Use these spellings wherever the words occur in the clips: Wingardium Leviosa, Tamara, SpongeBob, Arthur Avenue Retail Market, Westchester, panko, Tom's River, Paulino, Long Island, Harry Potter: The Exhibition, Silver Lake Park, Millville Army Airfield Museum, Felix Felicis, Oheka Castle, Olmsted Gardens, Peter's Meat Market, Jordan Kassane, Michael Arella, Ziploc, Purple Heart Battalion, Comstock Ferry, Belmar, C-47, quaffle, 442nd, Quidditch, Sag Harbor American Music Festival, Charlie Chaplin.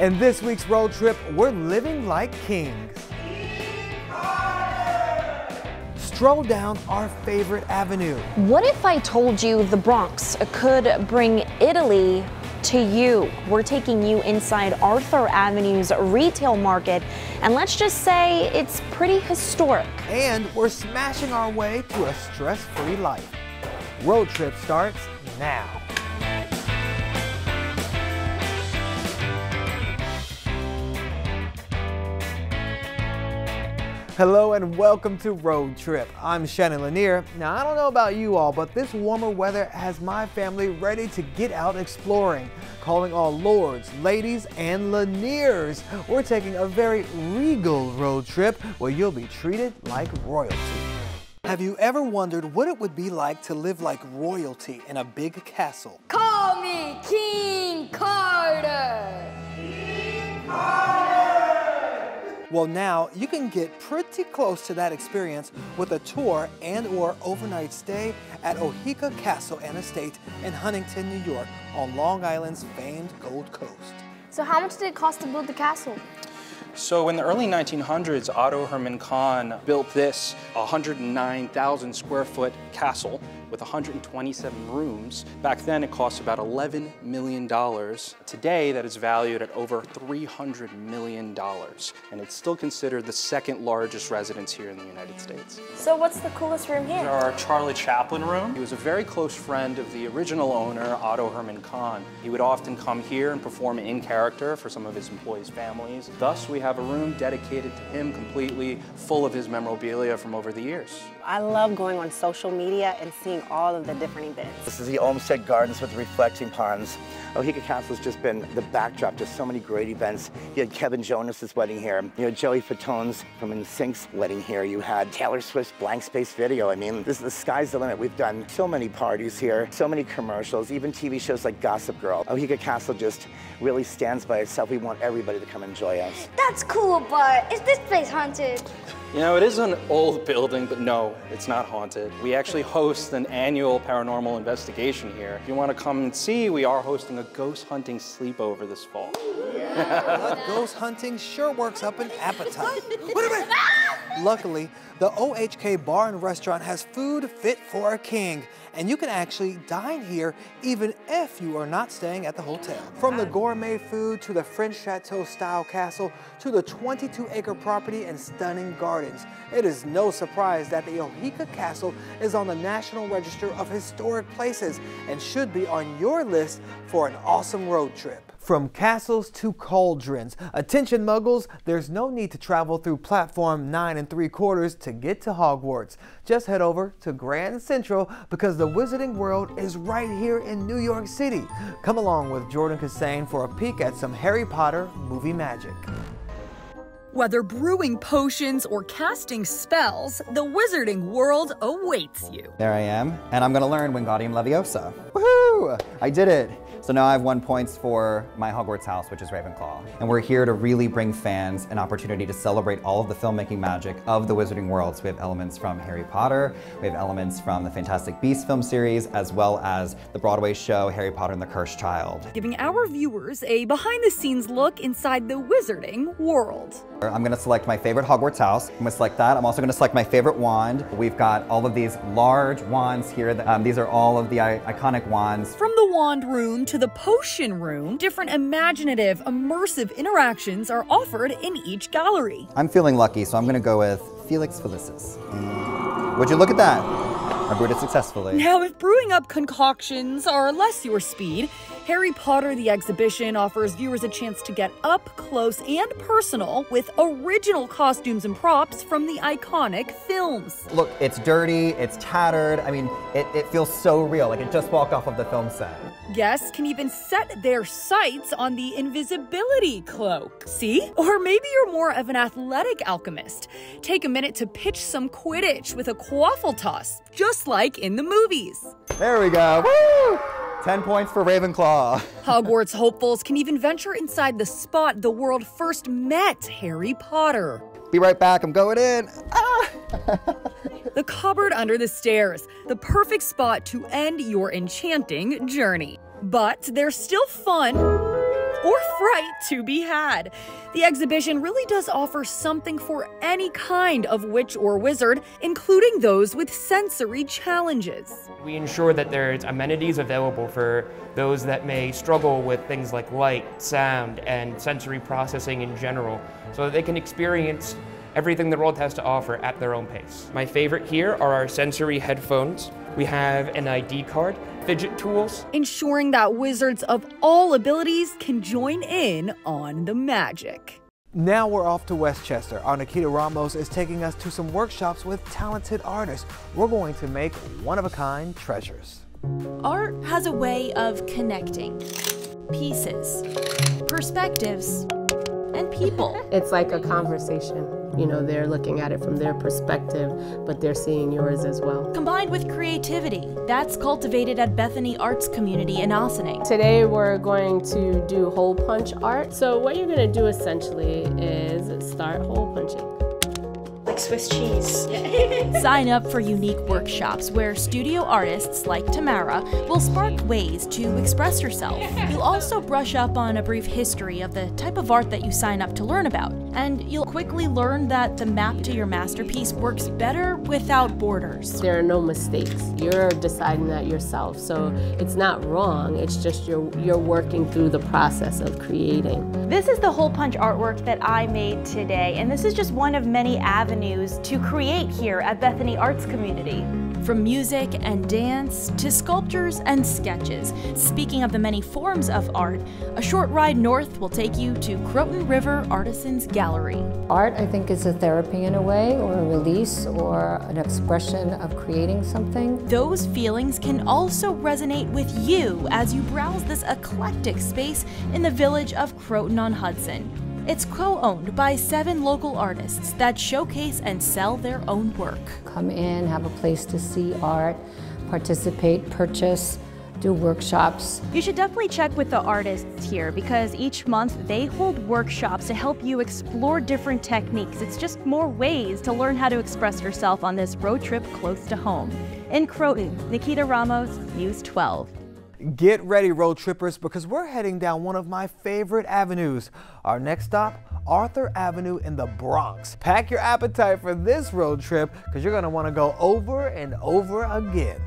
In this week's road trip, we're living like kings. Stroll down our favorite avenue. What if I told you the Bronx could bring Italy to you? We're taking you inside Arthur Avenue's retail market, and let's just say it's pretty historic. And we're smashing our way to a stress-free life. Road trip starts now. Hello and welcome to Road Trip. I'm Shannon Lanier. Now, I don't know about you all, but this warmer weather has my family ready to get out exploring. Calling all lords, ladies, and Laniers. We're taking a very regal road trip where you'll be treated like royalty. Have you ever wondered what it would be like to live like royalty in a big castle? Call me King Carter! King Carter! Well, now you can get pretty close to that experience with a tour and or overnight stay at Oheka Castle and Estate in Huntington, New York, on Long Island's famed Gold Coast. So how much did it cost to build the castle? So in the early 1900s, Otto Herman Kahn built this 109,000 square foot castle with 127 rooms. Back then, it cost about $11 million. Today, that is valued at over $300 million. And it's still considered the second largest residence here in the United States. So what's the coolest room here? There's our Charlie Chaplin room. He was a very close friend of the original owner, Otto Herman Kahn. He would often come here and perform in character for some of his employees' families. Thus, we have a room dedicated to him completely, full of his memorabilia from over the years. I love going on social media and seeing all of the different events. This is the Olmsted Gardens with the reflecting ponds. Oheka Castle has just been the backdrop to so many great events. You had Kevin Jonas's wedding here. You had Joey Fatone's from NSYNC's wedding here. You had Taylor Swift's Blank Space video. I mean, this is the sky's the limit. We've done so many parties here, so many commercials, even TV shows like Gossip Girl. Oheka Castle just really stands by itself. We want everybody to come enjoy us. That's cool, but is this place haunted? You know, it is an old building, but no, it's not haunted. We actually host an annual paranormal investigation here. If you want to come and see, we are hosting a ghost hunting sleepover this fall. Yeah. Ghost hunting sure works up an appetite. Wait a minute! Luckily, the OHK Bar and Restaurant has food fit for a king, and you can actually dine here even if you are not staying at the hotel. From the gourmet food to the French chateau-style castle to the 22-acre property and stunning garden. It is no surprise that the Oheka Castle is on the National Register of Historic Places and should be on your list for an awesome road trip. From castles to cauldrons. Attention muggles, there's no need to travel through platform 9 3/4 to get to Hogwarts. Just head over to Grand Central because the Wizarding World is right here in New York City. Come along with Jordan Kassane for a peek at some Harry Potter movie magic. Whether brewing potions or casting spells, the Wizarding World awaits you. There I am, and I'm gonna learn Wingardium Leviosa. Woohoo! I did it! So now I've won points for my Hogwarts house, which is Ravenclaw. And we're here to really bring fans an opportunity to celebrate all of the filmmaking magic of the Wizarding World. So we have elements from Harry Potter, we have elements from the Fantastic Beasts film series, as well as the Broadway show, Harry Potter and the Cursed Child. Giving our viewers a behind-the-scenes look inside the Wizarding World. I'm gonna select my favorite Hogwarts house. I'm gonna select that. I'm also gonna select my favorite wand. We've got all of these large wands here. These are all of the iconic wands. From the wand room to the potion room, different imaginative, immersive interactions are offered in each gallery. I'm feeling lucky, so I'm gonna go with Felix Felicis. Would you look at that? I brewed it successfully. Now, if brewing up concoctions are less your speed, Harry Potter the Exhibition offers viewers a chance to get up close and personal with original costumes and props from the iconic films. Look, it's dirty, it's tattered. I mean, it feels so real, like it just walked off of the film set. Guests can even set their sights on the invisibility cloak. See? Or maybe you're more of an athletic alchemist. Take a minute to pitch some Quidditch with a quaffle toss, just like in the movies. There we go. Woo! 10 points for Ravenclaw. Hogwarts hopefuls can even venture inside the spot the world first met Harry Potter. Be right back, I'm going in. Ah! The cupboard under the stairs, the perfect spot to end your enchanting journey. But there's still fun or fright to be had. The exhibition really does offer something for any kind of witch or wizard, including those with sensory challenges. We ensure that there's amenities available for those that may struggle with things like light, sound, and sensory processing in general, so that they can experience everything the world has to offer at their own pace. My favorite here are our sensory headphones. We have an ID card, fidget tools, ensuring that wizards of all abilities can join in on the magic. Now we're off to Westchester. Our Nikita Ramos is taking us to some workshops with talented artists. We're going to make one-of-a-kind treasures. Art has a way of connecting pieces, perspectives, and people. It's like a conversation. You know, they're looking at it from their perspective, but they're seeing yours as well. Combined with creativity, that's cultivated at Bethany Arts Community in Ossining. Today we're going to do hole punch art. So what you're going to do essentially is start hole punching. Like Swiss cheese. Sign up for unique workshops where studio artists like Tamara will spark ways to express yourself. You'll also brush up on a brief history of the type of art that you sign up to learn about. And you'll quickly learn that the map to your masterpiece works better without borders. There are no mistakes. You're deciding that yourself, so it's not wrong. It's just you're working through the process of creating. This is the hole punch artwork that I made today, and this is just one of many avenues to create here at Bethany Arts Community. From music and dance to sculptures and sketches. Speaking of the many forms of art, a short ride north will take you to Croton River Artisans Gallery. Art, I think, is a therapy in a way, or a release, or an expression of creating something. Those feelings can also resonate with you as you browse this eclectic space in the village of Croton-on-Hudson. It's co-owned by 7 local artists that showcase and sell their own work. Come in, have a place to see art, participate, purchase, do workshops. You should definitely check with the artists here because each month they hold workshops to help you explore different techniques. It's just more ways to learn how to express yourself on this road trip close to home. In Croton, Nikita Ramos, News 12. Get ready, road trippers, because we're heading down one of my favorite avenues. Our next stop, Arthur Avenue in the Bronx. Pack your appetite for this road trip because you're going to want to go over and over again.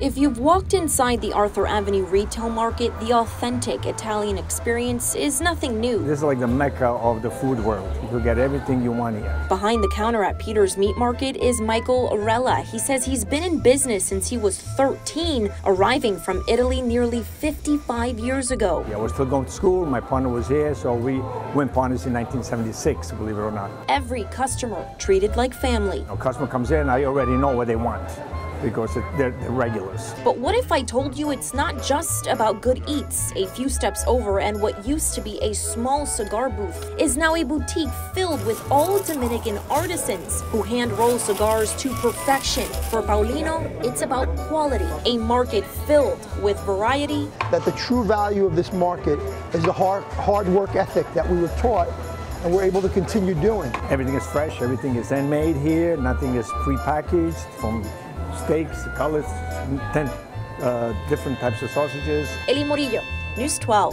If you've walked inside the Arthur Avenue Retail Market, the authentic Italian experience is nothing new. This is like the mecca of the food world. You get everything you want here. Behind the counter at Peter's Meat Market is Michael Arella. He says he's been in business since he was 13, arriving from Italy nearly 55 years ago. Yeah, I was still going to school. My partner was here, so we went partners in 1976, believe it or not. Every customer treated like family. A customer comes in, I already know what they want, because they're regulars. But what if I told you it's not just about good eats? A few steps over and what used to be a small cigar booth is now a boutique filled with all Dominican artisans who hand roll cigars to perfection. For Paulino, it's about quality, a market filled with variety. That the true value of this market is the hard work ethic that we were taught and we're able to continue doing. Everything is fresh, everything is handmade here, nothing is prepackaged. From steaks, colors, 10 different types of sausages. Eli Morillo, News 12.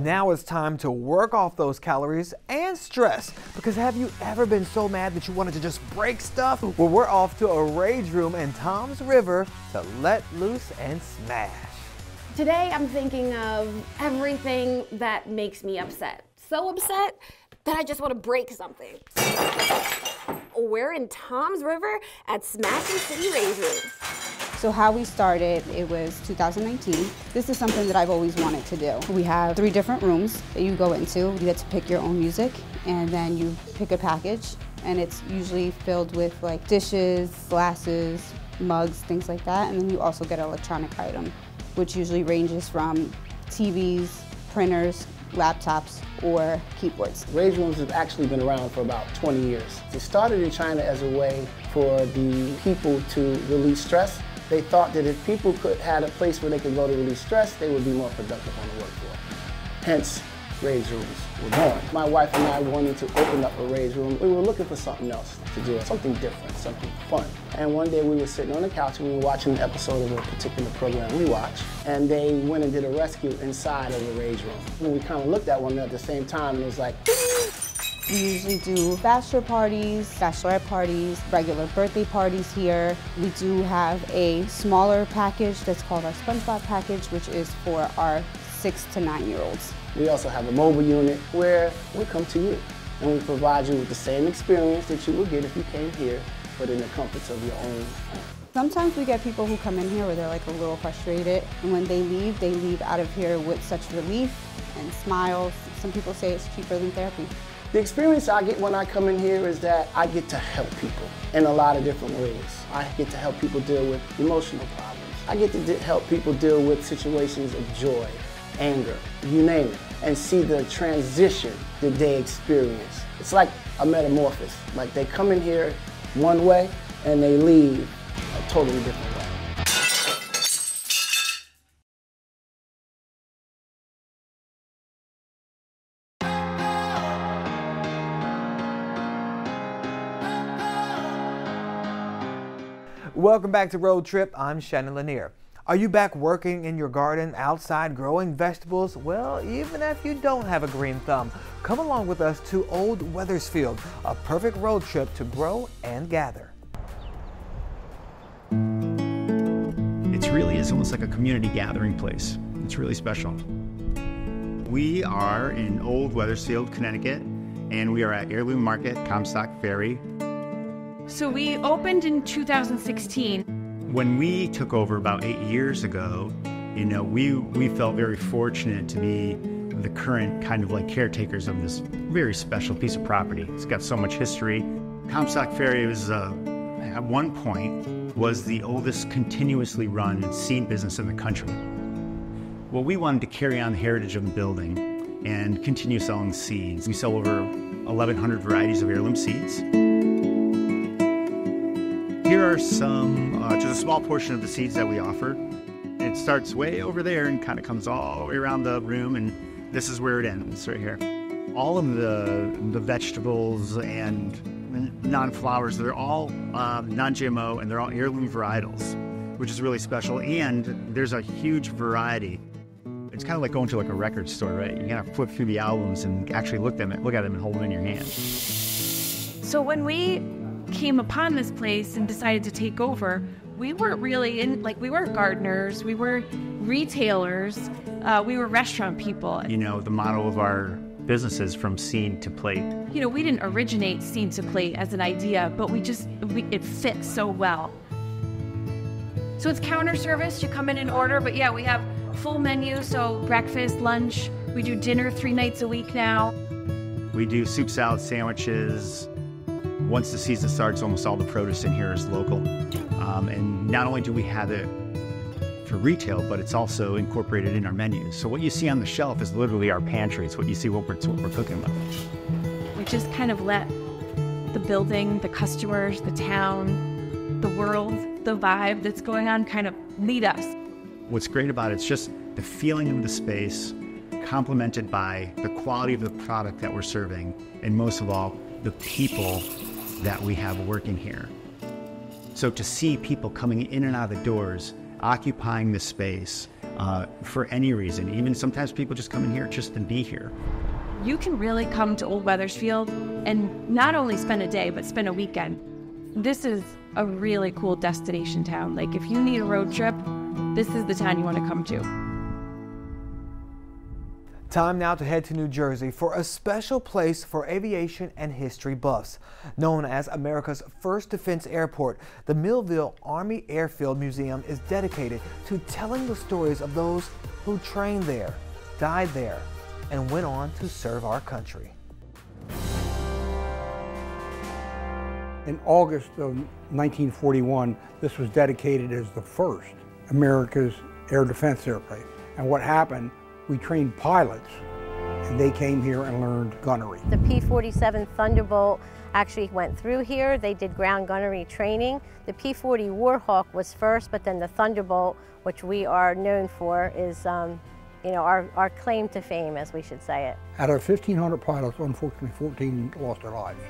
Now it's time to work off those calories and stress, because have you ever been so mad that you wanted to just break stuff? Well, we're off to a rage room in Tom's River to let loose and smash. Today I'm thinking of everything that makes me upset. So upset that I just want to break something. We're in Tom's River at Smashin City Rage Room. So how we started, it was 2019. This is something that I've always wanted to do. We have 3 different rooms that you go into. You get to pick your own music, and then you pick a package, and it's usually filled with like dishes, glasses, mugs, things like that. And then you also get an electronic item, which usually ranges from TVs, printers, laptops, or keyboards. Rage rooms have actually been around for about 20 years. It started in China as a way for the people to release stress. They thought that if people had a place where they could go to release stress, they would be more productive on the work floor. Hence, rage rooms were born. My wife and I wanted to open up a rage room. We were looking for something else to do, something different, something fun. And one day we were sitting on the couch and we were watching an episode of a particular program we watch, and they went and did a rescue inside of the rage room. And we kind of looked at one another at the same time and it was like, we usually do bachelor parties, bachelorette parties, regular birthday parties here. We do have a smaller package that's called our SpongeBob package, which is for our 6- to 9-year-olds. We also have a mobile unit where we come to you and we provide you with the same experience that you would get if you came here, but in the comforts of your own home. Sometimes we get people who come in here where they're like a little frustrated, and when they leave out of here with such relief and smiles. Some people say it's cheaper than therapy. The experience I get when I come in here is that I get to help people in a lot of different ways. I get to help people deal with emotional problems. I get to help people deal with situations of joy, anger, you name it, and see the transition that they experience. It's like a metamorphosis. Like they come in here one way and they leave a totally different way. Welcome back to Road Trip. I'm Shannon Lanier. Are you back working in your garden, outside, growing vegetables? Well, even if you don't have a green thumb, come along with us to Old Wethersfield, a perfect road trip to grow and gather. It really is almost like a community gathering place. It's really special. We are in Old Wethersfield, Connecticut, and we are at Heirloom Market, Comstock Ferry. So we opened in 2016. When we took over about 8 years ago, you know, we felt very fortunate to be the current kind of like caretakers of this very special piece of property. It's got so much history. Comstock Ferry was, at one point, was the oldest continuously run seed business in the country. Well, we wanted to carry on the heritage of the building and continue selling seeds. We sell over 1,100 varieties of heirloom seeds. Here are some, just a small portion of the seeds that we offer. It starts way over there and kind of comes all the way around the room, and this is where it ends, right here. All of the vegetables and non-flowers, they're all non-GMO, and they're all heirloom varietals, which is really special, and there's a huge variety. It's kind of like going to like a record store, right? You gotta flip through the albums and actually look at them and hold them in your hand. So when we came upon this place and decided to take over, we weren't really in, like, we weren't gardeners, we were retailers, we were restaurant people. You know, the motto of our business is from seed to plate. You know, we didn't originate seed to plate as an idea, but it fits so well. So it's counter service, you come in and order, but yeah, we have full menu, so breakfast, lunch, we do dinner 3 nights a week now. We do soup, salad, sandwiches. Once the season starts, almost all the produce in here is local. And not only do we have it for retail, but it's also incorporated in our menus. So what you see on the shelf is literally our pantry. It's what you see, what we're cooking with. We just kind of let the building, the customers, the town, the world, the vibe that's going on kind of lead us. What's great about it is just the feeling of the space, complemented by the quality of the product that we're serving, and most of all, the people that we have working here. So to see people coming in and out of the doors, occupying the space for any reason, even sometimes people just come in here just to be here. You can really come to Old Wethersfield and not only spend a day, but spend a weekend. This is a really cool destination town. Like if you need a road trip, this is the town you want to come to. Time now to head to New Jersey for a special place for aviation and history buffs. Known as America's first defense airport, the Millville Army Airfield Museum is dedicated to telling the stories of those who trained there, died there, and went on to serve our country. In August of 1941, this was dedicated as the first America's air defense airplace. And what happened, we trained pilots, and they came here and learned gunnery. The P-47 Thunderbolt actually went through here. They did ground gunnery training. The P-40 Warhawk was first, but then the Thunderbolt, which we are known for, is you know, our claim to fame, as we should say it. Out of 1,500 pilots, unfortunately, 14 lost their lives.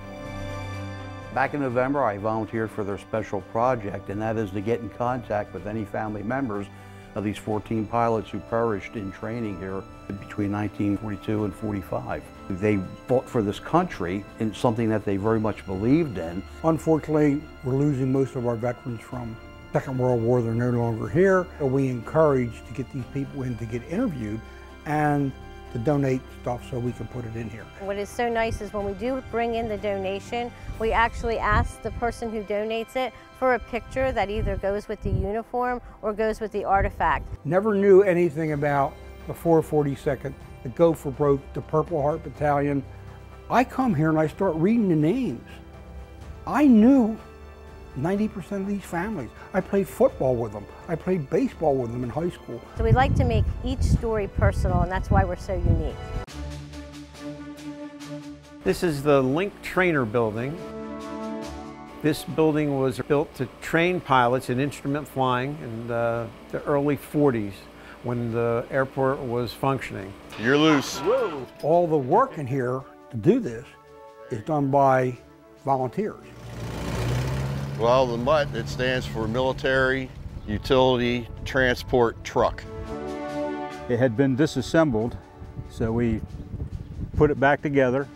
Back in November, I volunteered for their special project, and that is to get in contact with any family members of these 14 pilots who perished in training here between 1942 and 45. They fought for this country in something that they very much believed in. Unfortunately, we're losing most of our veterans from the Second World War. They're no longer here. We encourage to get these people in to get interviewed and to donate stuff so we can put it in here. What is so nice is when we do bring in the donation, we actually ask the person who donates it for a picture that either goes with the uniform or goes with the artifact. Never knew anything about the 442nd, the Go for Broke, the Purple Heart Battalion. I come here and I start reading the names. I knew 90% of these families. I played football with them. I played baseball with them in high school. So we like to make each story personal, and that's why we're so unique. This is the Link Trainer Building. This building was built to train pilots in instrument flying in the early 40s when the airport was functioning. You're loose. Whoa. All the work in here to do this is done by volunteers. Well, the MUT, it stands for Military Utility Transport Truck. It had been disassembled, so we put it back together.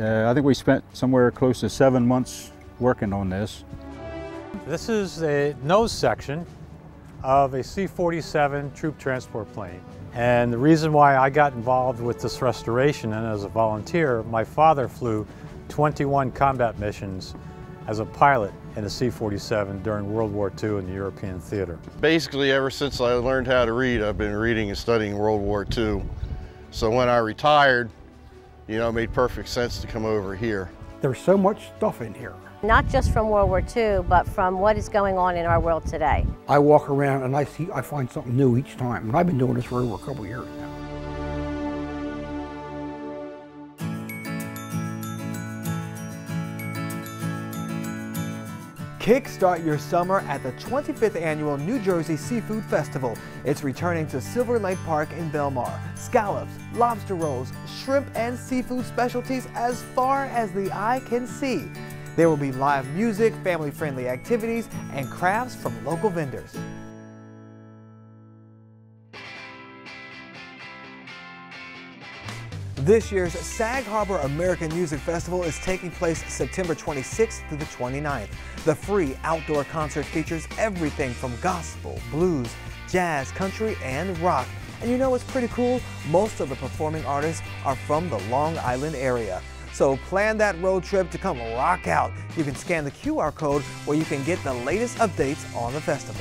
I think we spent somewhere close to 7 months working on this. This is a nose section of a C-47 troop transport plane. And the reason why I got involved with this restoration and as a volunteer, my father flew 21 combat missions as a pilot in a C-47 during World War II in the European theater. Basically, ever since I learned how to read, I've been reading and studying World War II. So when I retired, you know, it made perfect sense to come over here. There's so much stuff in here. Not just from World War II, but from what is going on in our world today. I walk around and I find something new each time. And I've been doing this for over a couple years now. Kickstart your summer at the 25th Annual New Jersey Seafood Festival. It's returning to Silver Lake Park in Belmar. Scallops, lobster rolls, shrimp, and seafood specialties as far as the eye can see. There will be live music, family-friendly activities, and crafts from local vendors. This year's Sag Harbor American Music Festival is taking place September 26th through the 29th. The free outdoor concert features everything from gospel, blues, jazz, country, and rock. And you know what's pretty cool? Most of the performing artists are from the Long Island area. So plan that road trip to come rock out. You can scan the QR code where you can get the latest updates on the festival.